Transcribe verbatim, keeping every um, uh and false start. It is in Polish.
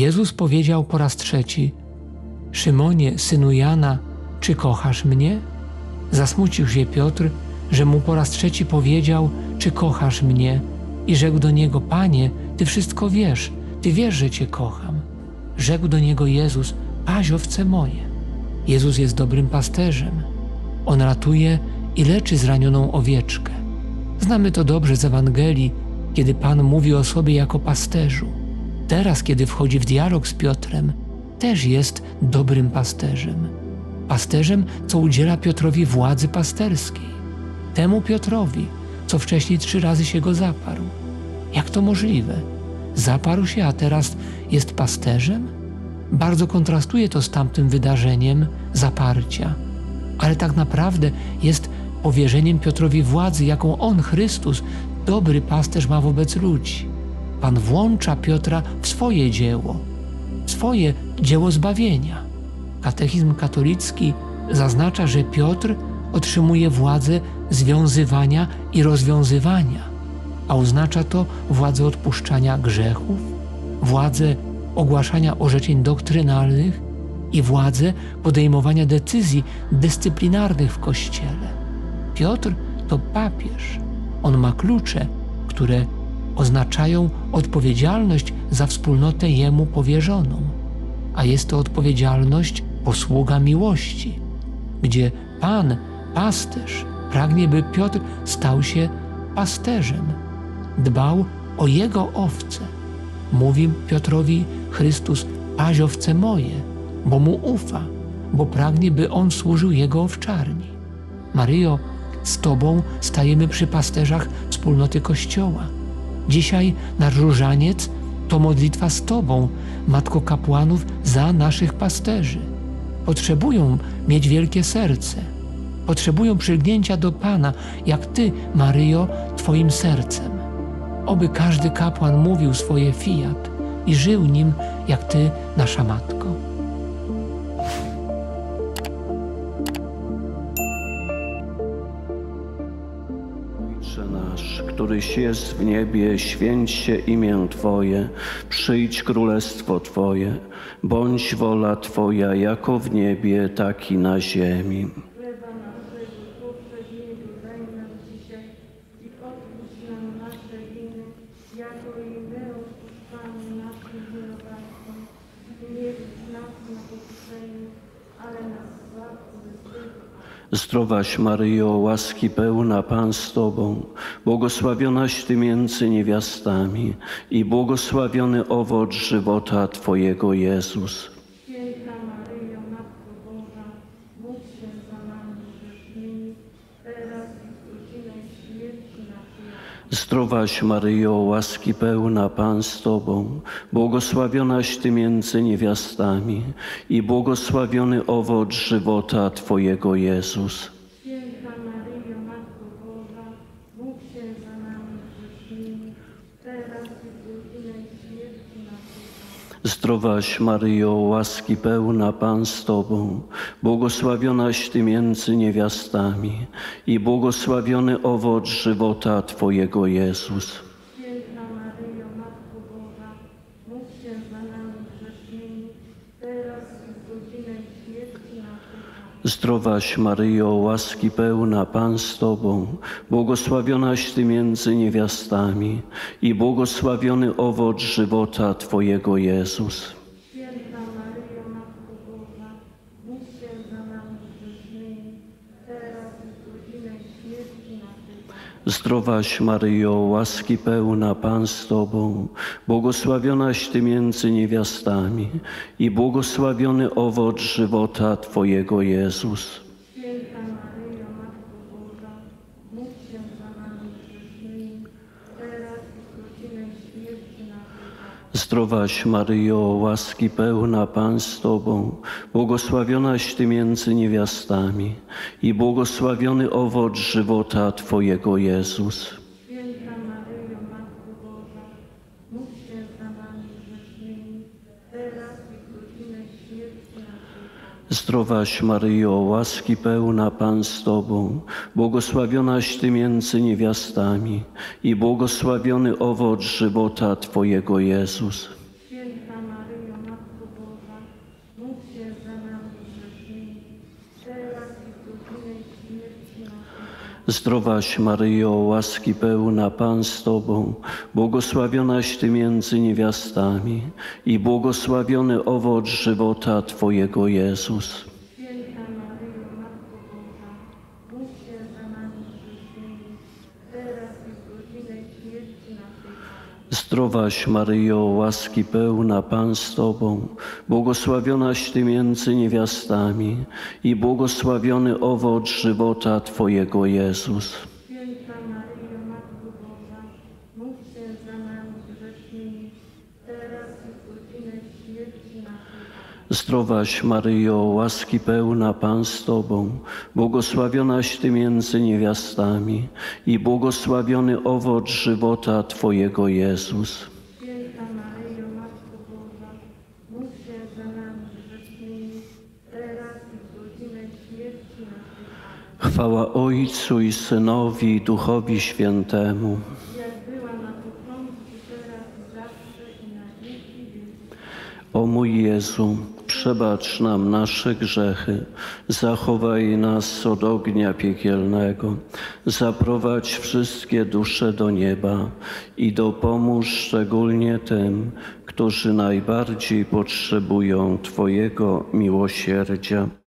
Jezus powiedział po raz trzeci: Szymonie, synu Jana, czy kochasz mnie? Zasmucił się Piotr, że mu po raz trzeci powiedział: czy kochasz mnie? I rzekł do niego: Panie, Ty wszystko wiesz, Ty wiesz, że Cię kocham. Rzekł do niego Jezus: paź owce moje. Jezus jest dobrym pasterzem. On ratuje i leczy zranioną owieczkę. Znamy to dobrze z Ewangelii, kiedy Pan mówi o sobie jako pasterzu. Teraz, kiedy wchodzi w dialog z Piotrem, też jest dobrym pasterzem. Pasterzem, co udziela Piotrowi władzy pasterskiej. Temu Piotrowi, co wcześniej trzy razy się go zaparł. Jak to możliwe? Zaparł się, a teraz jest pasterzem? Bardzo kontrastuje to z tamtym wydarzeniem zaparcia. Ale tak naprawdę jest powierzeniem Piotrowi władzy, jaką on, Chrystus, dobry pasterz, ma wobec ludzi. Pan włącza Piotra w swoje dzieło, swoje dzieło zbawienia. Katechizm katolicki zaznacza, że Piotr otrzymuje władzę związywania i rozwiązywania, a oznacza to władzę odpuszczania grzechów, władzę ogłaszania orzeczeń doktrynalnych i władzę podejmowania decyzji dyscyplinarnych w Kościele. Piotr to papież. On ma klucze, które oznaczają odpowiedzialność za wspólnotę jemu powierzoną, a jest to odpowiedzialność posługa miłości, gdzie Pan, pasterz, pragnie, by Piotr stał się pasterzem, dbał o jego owce. Mówi Piotrowi Chrystus: paź owce moje, bo mu ufa, bo pragnie, by on służył jego owczarni. Maryjo, z Tobą stajemy przy pasterzach wspólnoty Kościoła. Dzisiaj nasz różaniec to modlitwa z Tobą, Matko Kapłanów, za naszych pasterzy. Potrzebują mieć wielkie serce. Potrzebują przylgnięcia do Pana, jak Ty, Maryjo, Twoim sercem. Oby każdy kapłan mówił swoje fiat i żył nim, jak Ty, nasza Matko. Któryś jest w niebie, święć się imię Twoje, przyjdź królestwo Twoje, bądź wola Twoja jako w niebie, tak i na ziemi. Chleba naszego powszedniego daj nam dzisiaj i odpuść nam nasze winy, jako i my odpuszczamy naszym winowajcom. Nie wódź nas na pokuszenie, ale nas zbaw od złego. Zdrowaś Maryjo, łaski pełna, Pan z Tobą, błogosławionaś Ty między niewiastami i błogosławiony owoc żywota Twojego, Jezus. Święta Maryjo, Matko Boża, módl się za nami grzesznymi, teraz i w godzinę śmierci naszej. Zdrowaś Maryjo, łaski pełna, Pan z Tobą, błogosławionaś Ty między niewiastami i błogosławiony owoc żywota Twojego, Jezus. Zdrowaś Maryjo, łaski pełna, Pan z Tobą, błogosławionaś Ty między niewiastami i błogosławiony owoc żywota Twojego, Jezus. Święta Maryjo, Matko Boża, módl się za nami grzesznymi, teraz i w godzinę śmierci naszej. Zdrowaś Maryjo, łaski pełna, Pan z Tobą, błogosławionaś Ty między niewiastami i błogosławiony owoc żywota Twojego, Jezus. Święta Maryjo, Matko Boża, módl się za nami grzesznymi, teraz i w godzinę śmierci naszej. Zdrowaś Maryjo, łaski pełna, Pan z Tobą, błogosławionaś Ty między niewiastami i błogosławiony owoc żywota Twojego, Jezus. Święta Maryjo, Matko Boża, módl się za nami grzesznymi, teraz i w godzinę śmierci naszej. Zdrowaś Maryjo, łaski pełna, Pan z Tobą, błogosławionaś Ty między niewiastami i błogosławiony owoc żywota Twojego, Jezus. Święta Maryjo, Matko Boża, módl się za nami grzesznymi, teraz i w godzinę śmierci naszej. Zdrowaś Maryjo, łaski pełna, Pan z Tobą, błogosławionaś Ty między niewiastami i błogosławiony owoc żywota Twojego, Jezus. Święta Maryjo, Zdrowaś Maryjo, łaski pełna, Pan z Tobą, błogosławionaś Ty między niewiastami i błogosławiony owoc żywota Twojego, Jezus. Święta Maryjo, Matko Boża, módl się za nami grzesznymi, teraz i w godzinę śmierci naszej. Amen. Zdrowaś Maryjo, łaski pełna, Pan z Tobą, błogosławionaś Ty między niewiastami i błogosławiony owoc żywota Twojego, Jezus. Święta Maryjo, Matko Boża, módl się za nami grzesznymi, teraz i w godzinę śmierci naszej. Zdrowaś Maryjo, łaski pełna, Pan z Tobą, błogosławionaś Ty między niewiastami i błogosławiony owoc żywota Twojego, Jezus. Święta Maryjo, Matko Boża, módl się za nami grzesznymi, teraz i w godzinę śmierci naszej. Amen. Chwała Ojcu i Synowi, i Duchowi Świętemu. Jak była na początku, teraz i zawsze i na wieki wieków. O mój Jezu, przebacz nam nasze grzechy, zachowaj nas od ognia piekielnego, zaprowadź wszystkie dusze do nieba i dopomóż szczególnie tym, którzy najbardziej potrzebują Twojego miłosierdzia.